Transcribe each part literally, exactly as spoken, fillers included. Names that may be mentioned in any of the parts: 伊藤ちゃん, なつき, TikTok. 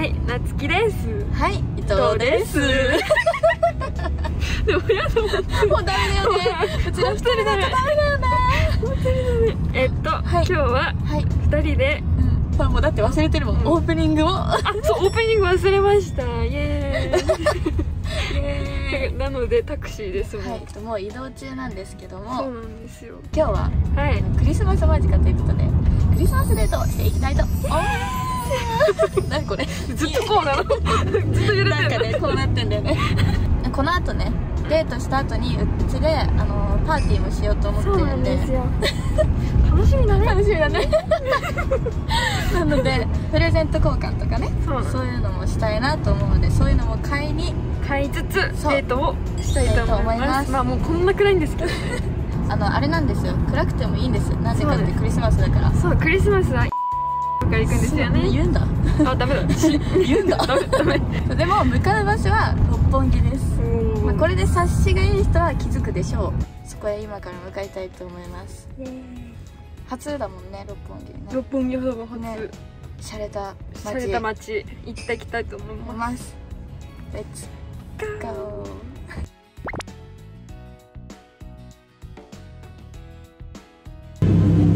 はい、なつきです。はい、伊藤です。でもやだもん。もうダメだよね。うちら二人だとダメだよね。本当にダメ。えっと、今日は二人で。もうだって忘れてるもん。オープニングを。あ、そう、オープニング忘れました。イエーイ。なのでタクシーですもん。はい、もう移動中なんですけども、そうなんですよ。今日は、はい、クリスマス間近ということでクリスマスデートをしていきたいと思います。なんかこれずっとこうなの。ずっと揺れてる。なんかねこうなってんだよね。この後ねデートした後にうちであのパーティーもしようと思ってるんで。そうなんですよ。楽しみだね。楽しみだね。なのでプレゼント交換とかね、そう、そういうのもしたいなと思うので、そういうのも買いに。買いつつデートをしたいと思います。まあもうこんな暗いんですけどね。あのあれなんですよ。暗くてもいいんです。なぜかってクリスマスだから。そう、クリスマスはから行くんですよね。言うんだ。あ、ダメだ。言うんだ。ダメ。でも向かう場所は六本木です。まあこれで察しがいい人は気づくでしょう。そこへ今から向かいたいと思います。初だもんね、六本木ね。六本木ほど初。洒落た街。洒落た街行ってきたいと思います。レッツ。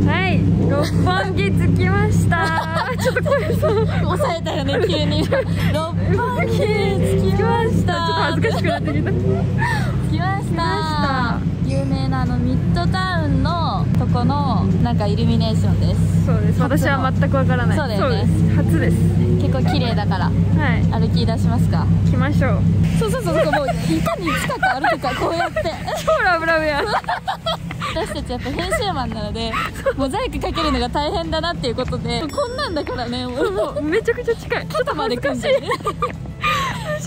はい、六本木着きました。ちょっと声そう抑えたよね急に。六本木着きました。ちょっと恥ずかしくなってきた。着きました。有名なあのミッドタウンのとこのなんかイルミネーションです。そうです。私は全くわからない。そうです。初です。結構綺麗だから。はい。歩き出しますか。行きましょう。そうそうそう。もういかに近く歩くかこうやって。超ラブラブや。私たちやっぱ編集マンなのでモザイクかけるのが大変だなっていうことで、こんなんだからね、もうめちゃくちゃ近い。肩まで組んでね。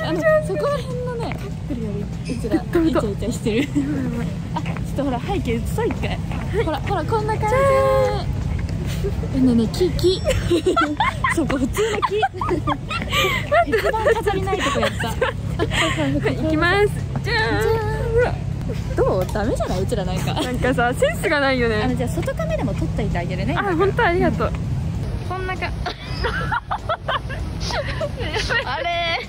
あのそこら辺のね、うちらイチャイチャしてる。あ、ちょっとほら背景映そう一回。ほらほらこんな感じ。えねね木木そこ普通の木一番飾りないとこやった。行きます。じゃーん。どうダメじゃない、うちらなんかなんかさセンスがないよね。あのじゃあ外カメでも撮っといてあげるね。あ、本当ありがとう。こんなかあれ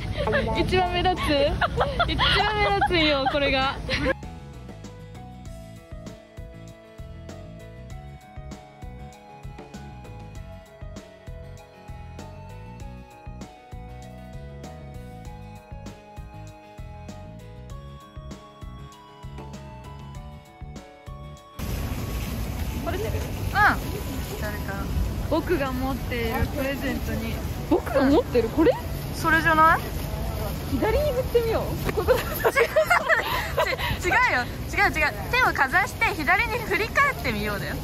一番目立つ一番目立つよこれが。僕が持っているプレゼントに。僕が持ってるこれ？それじゃない？左に振ってみよう。違う違うよ。違う違う。手をかざして左に振り返ってみようだよ。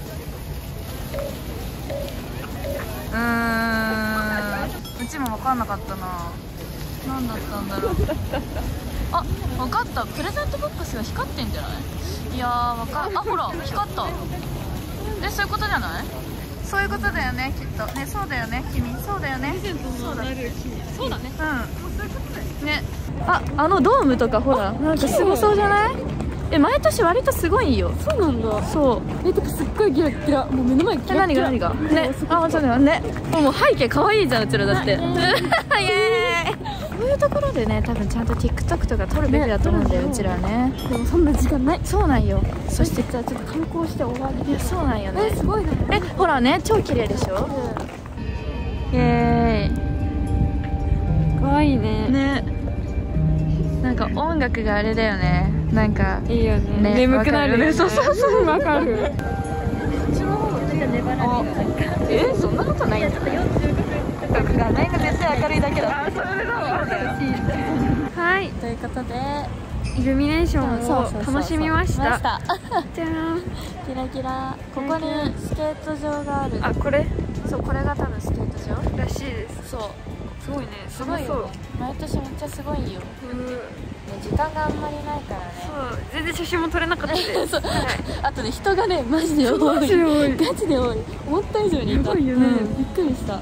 うーん。うちも分かんなかったな。何だったんだろう。あ、分かった。プレゼントボックスが光ってんじゃない？いやー分かん。あ、ほら光った。え、そういうことじゃない？そういうことだよね、きっとね、そうだよね、君、そうだよね、そうだね、そうだね、うん、ね、あ、あのドームとかほら、なんかすごそうじゃない？え、毎年割とすごいよ。そうなんだ。そう。え、てかすっごいギラギラ、もう目の前キラキラ。何が何が？ね、あ、そうだよね。もう背景可愛いじゃん、うちらだって。イエーイ。そういうところでね、多分ちゃんと TikTok とか撮るべきだと思うんだよ、うちらね。でもそんな時間ない。そうなんよ。そしてじゃあちょっと観光して終わり。いや、そうなんよね。すごいね。え、ほらね、超綺麗でしょ？イエーイ。可愛いね。ね。なんか音楽があれだよね。なんかいいよね。眠くなるね。そうそうそう、わかる。え、そんなことないんだ。僕がないが絶対明るいだけだ。はい。ということでイルミネーションを楽しみました。じゃーん。キラキラ。ここにスケート場がある。あ、これ？そう、これが多分スケート場らしいです。そう。すごいね。すごいよ。毎年めっちゃすごいよ。時間があんまりないからね。そう、全然写真も撮れなかったです。あとね、人がね、マジで多い、ガチで多い、思った以上にいた。すごいよね、びっくりした。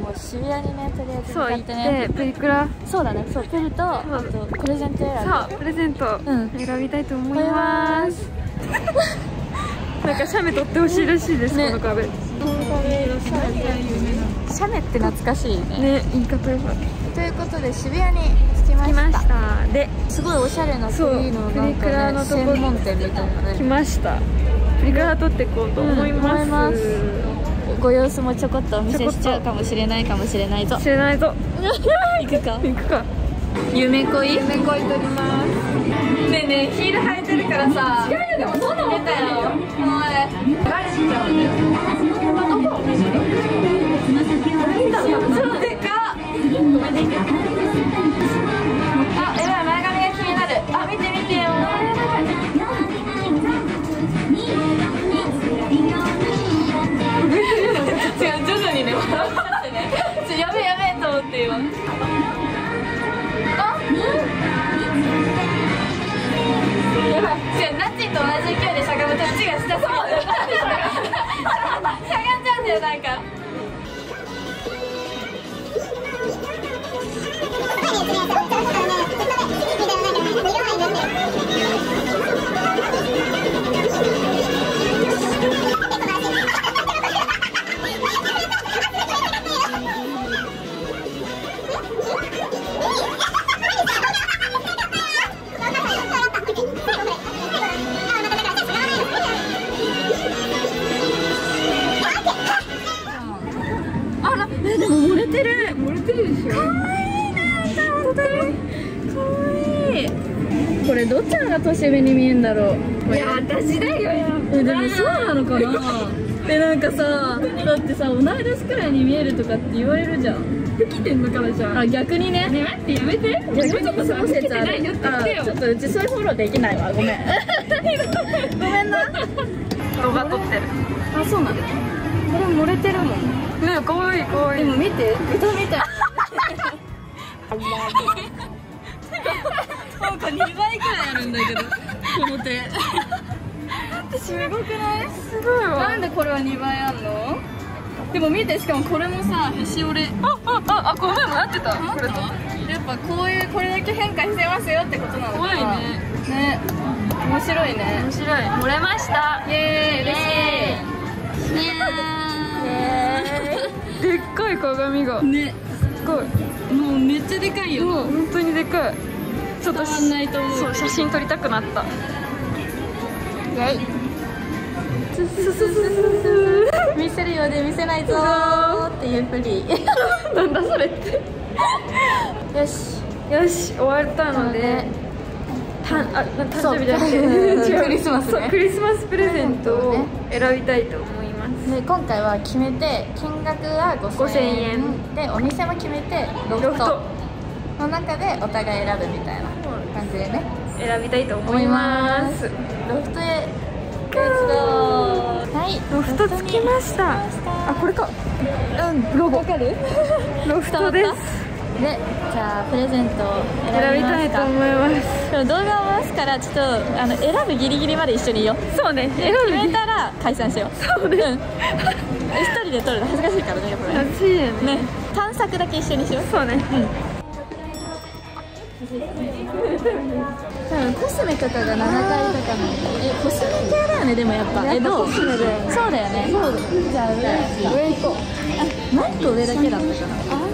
もう渋谷にね、とりあえず向かってね。そう、行ってプリクラ、そうだね、そう、プリとあとプレゼント選び。そう、プレゼント選びたいと思います。なんか写メ撮ってほしいらしいです、この壁。この壁、シャメシャネって懐かしいね。ね、言い方よかった。ということで渋谷に着きました。来ました。で、すごいおしゃれなフリーのなんかね、専門店みたいなね。来ました。プリクラ撮っていこうと思います。ご様子もちょこっとお見せしちゃうかもしれないかもしれないぞ。知れないぞ。行くか。行くか。夢恋？夢恋撮ります。ねえねえ、ヒール履いてるからさ。違うよ、でもそんなもんだよ。お前。ガリちゃん。どこ？何だろう。でか。あ、えらい前髪が気になる。あ、見て見てよ。違う、徐々にね、笑ってね。ちょ、やべえやべえと思って今。あ、やばい。違う、ナッチと同じ勢いでしゃがむと口が下そう。しゃがんじゃうんだよ、なんか。どっちのが年上に見えんだろう。いや、私だよ。でもそうなのかな。で、なんかさ、だってさ、同い年くらいに見えるとかって言われるじゃん。老けてんのからじゃん。あ、逆にね。ね、待って、やめて。逆にちょっとその説ある。あ、ちょっとうちそういうフォローできないわ。ごめん。ごめんな。動画撮ってる。あ、そうなの。これ漏れてるもん。ね、かわいいかわいい。でも見て、歌みたい。なんかにばいくらいあるんだけど、この手。すごくない？すごいわ。なんでこれはにばいあんの？でも見て、しかもこれもさ、へし折れ。ああああ、この前も合ってた。これと。やっぱこういうこれだけ変化してますよってことなのかな。怖いね。ね。面白いね。面白い。漏れました。イエーイ、嬉しい。イエーイ。でっかい鏡が。ね。すっごい。もうめっちゃでかいよ。もう本当にでかい。ちょっとそう、写真撮りたくなった。やい見せるようで見せないぞーっていうふりなんだそれってよしよし、終わったので、誕生日じゃなくて違う、クリスマスね、クリスマスプレゼントを選びたいと思います。で、今回は決めて、金額はごせんえんで、お店も決めてロフトの中でお互い選ぶみたいな感じでね、選びたいと思います。ロフトへレッツゴー。はい、ロフト着きました。あ、これか。うん、ロゴわかる？ロフトです。で、じゃあプレゼントを選びたいと思います。動画を回すから、ちょっとあの選ぶギリギリまで一緒にいよう。そうね、選ぶ決めたら解散しよう。そうね、一人で撮るの恥ずかしいからね、これ恥ずかしいよね。探索だけ一緒にしよう。そうね、うん。多分コスメとかがななかいとかなんで、え、コスメ系だよね、でもやっぱ。え、どう？そうだよね。じゃあ上行こう。あ、何個上だけだったかな。あ、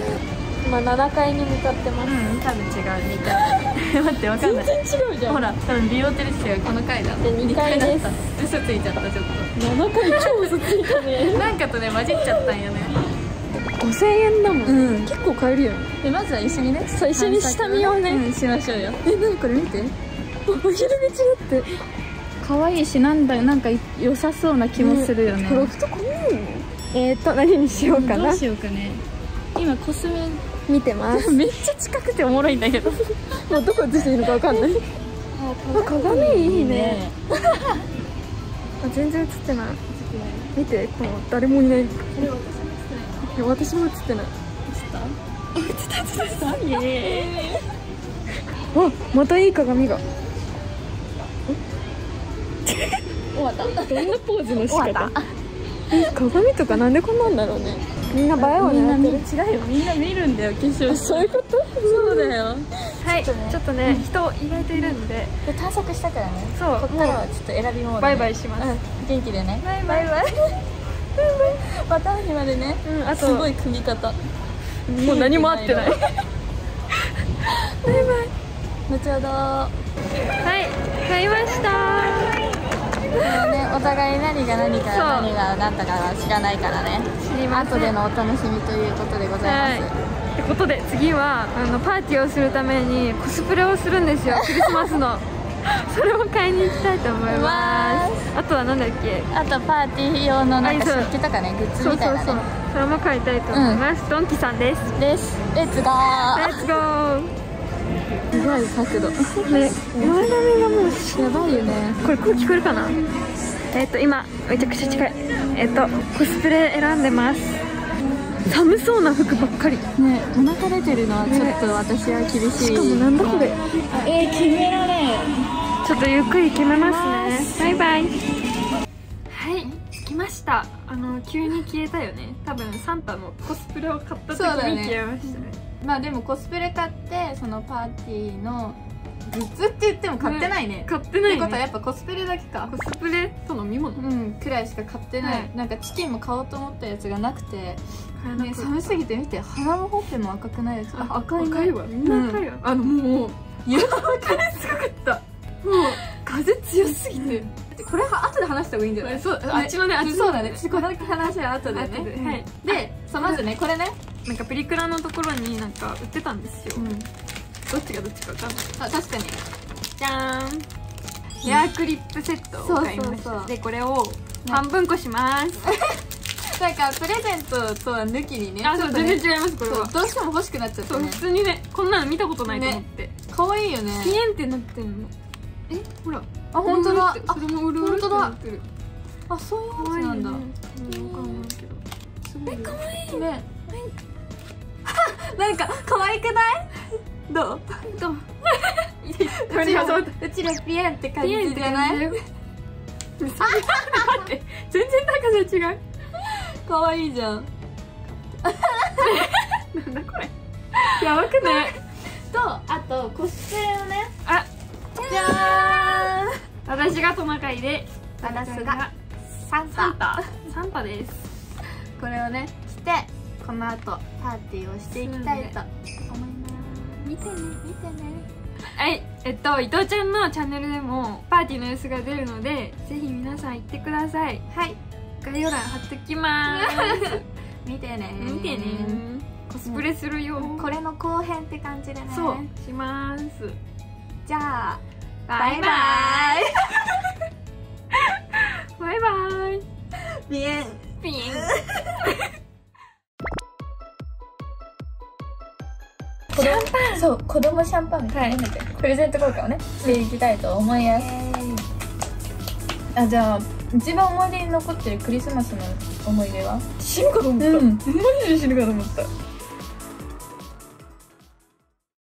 まあななかいに向かってます。うん、多分違うにかい。待って、わかんない。全然違うじゃん。ほら、多分美容テレスがこの回だ。にかいだった。嘘ついちゃった、ちょっと。ななかい超嘘ついたね。なんかとね、混じっちゃったんよね。ごせんえんだもん、結構買えるよね。まずは一緒にね、そう、一緒に下見をねしましょうよ。え、何これ見て、お昼寝中って可愛いし、なんだよ、なんか良さそうな気もするよね。ロフトこんなの？えっと、何にしようかな、どうしようかね。今コスメ見てます。めっちゃ近くておもろいんだけど、もうどこ映していいのかわかんない。あ、鏡いいね。全然映ってない。見て、この誰もいない。私も映ってない。映った？映った映った映った。イエーイ。あ、またいい鏡が。終わった。どんなポーズの仕方？鏡とかなんでこんなんだろうね。みんな映えを狙ってる。違うよ。みんな見るんだよ、化粧。そういうこと？そうだよ。はい。ちょっとね、人意外といるんで。探索したからね。そう。ここからはちょっと選びモード。バイバイします。元気でね。バイバイ。バター始まるね、うん、あとすごい組み方もう何も合ってない。バイバイ後ほど。はい、買いましたー。ね、お互い何が何から何が何だかは知らないからね、知りません。後でのお楽しみということでございます、はい。ってことで次はあのパーティーをするためにコスプレをするんですよ、クリスマスのそれを買いに行きたいと思います。あとは何だっけ、あとパーティー用のなんか食器とかね、グッズみたいなね、そうそうそう、それも買いたいと思います、うん、ドンキさんですですレッツゴーレッツゴー。すごい角度ね、前髪がもうやばいよね。これ声聞こえるかな。えっと今めちゃくちゃ近い、えっとコスプレ選んでます。寒そうな服ばっかりね、お腹出てるのはちょっと私は厳しい、ね、しかもなんだこれ、えー、決められん。ちょっとゆっくり決めますね。バイバイ。はい、着きました。あの、急に消えたよね、多分サンタのコスプレを買った時に消えましたね。まあでもコスプレ買って、そのパーティーのグッズって言っても買ってないね、ね、買ってないね。ってことはやっぱコスプレだけか、コスプレと飲み物、うん、くらいしか買ってない、はい、なんかチキンも買おうと思ったやつがなくて、ね、寒すぎて見て、鼻もほっぺも赤くないですか。赤い、ね、赤いわ、みんな赤いわ、うん、あのもう夕方の風すごかった。もう風強すぎてこれは後で話した方がいいんじゃない。そう、あっちのね、あっちそうだね、これだけ話は後でね、後で、はい。で、そう、まずね、これね、なんかプリクラのところになんか売ってたんですよ、うん、どっちがどっちか分かんない。あ、確かに。じゃーん、ヘアクリップセットを買いました。で、これを半分こします。なんかプレゼントとは抜きにね、あ、そう、全然違います。これはどうしても欲しくなっちゃったね。普通にね、こんなの見たことないと思って、可愛いよね。ピエンってなってるの、え、ほら、あ、本当だ、それもうるうるってなってる。あ、そういうやつなんだ。え、可愛いね。なんか可愛くない？どう？どう？うちらピエンって感じじゃない？待って、全然高さ違う。可愛いじゃん。なんだこれ。やばくない？と、あとコスプレのね。あ、じゃーん。私がトナカイで、私がサンタ。サンタです。これをね、着てこの後パーティーをしていきたいと思います。見てね、見てね。はい、えっと伊藤ちゃんのチャンネルでもパーティーの様子が出るので、ぜひ皆さん行ってください。はい。概要欄貼ってきまーす。見てね見てね、コスプレするよ、これの後編って感じでね、そうします。じゃあバイバイバイバイ。ピエンピエン。シャンパン、そう、子供シャンパンみたいなプレゼント交換をねしていきたいと思います。あ、じゃあ一番思い出に残ってるクリスマスの思い出は、死ぬかと思った、うん、マジで死ぬかと思った。